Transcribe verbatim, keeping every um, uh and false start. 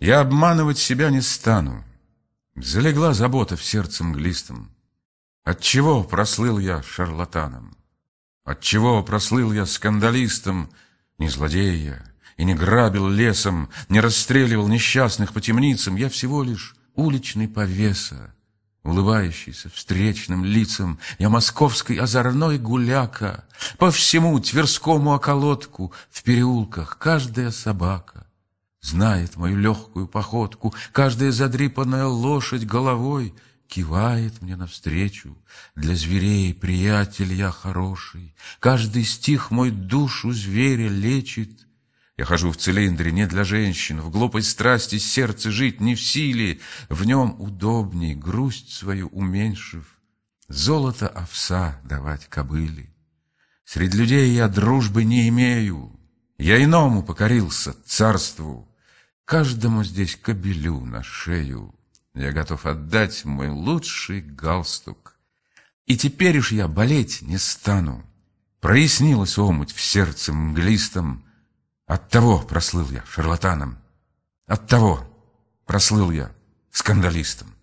Я обманывать себя не стану. Залегла забота в сердце мглистом. Отчего прослыл я шарлатаном? Отчего прослыл я скандалистом? Не злодей я и не грабил лесом, не расстреливал несчастных по темницам. Я всего лишь уличный повеса, улыбающийся встречным лицам. Я московский озорной гуляка, по всему тверскому околотку. В переулках каждая собака знает мою легкую походку, каждая задрипанная лошадь головой кивает мне навстречу. Для зверей приятель я хороший, каждый стих мой душу зверя лечит. Я хожу в цилиндре не для женщин, в глупой страсти сердце жить не в силе, в нем удобней, грусть свою уменьшив, золото овса давать кобыле. Средь людей я дружбы не имею, я иному покорился царству, каждому здесь кобелю на шею я готов отдать мой лучший галстук. И теперь уж я болеть не стану. Прояснилась омуть в сердце мглистом. Оттого прослыл я шарлатаном, оттого прослыл я скандалистом.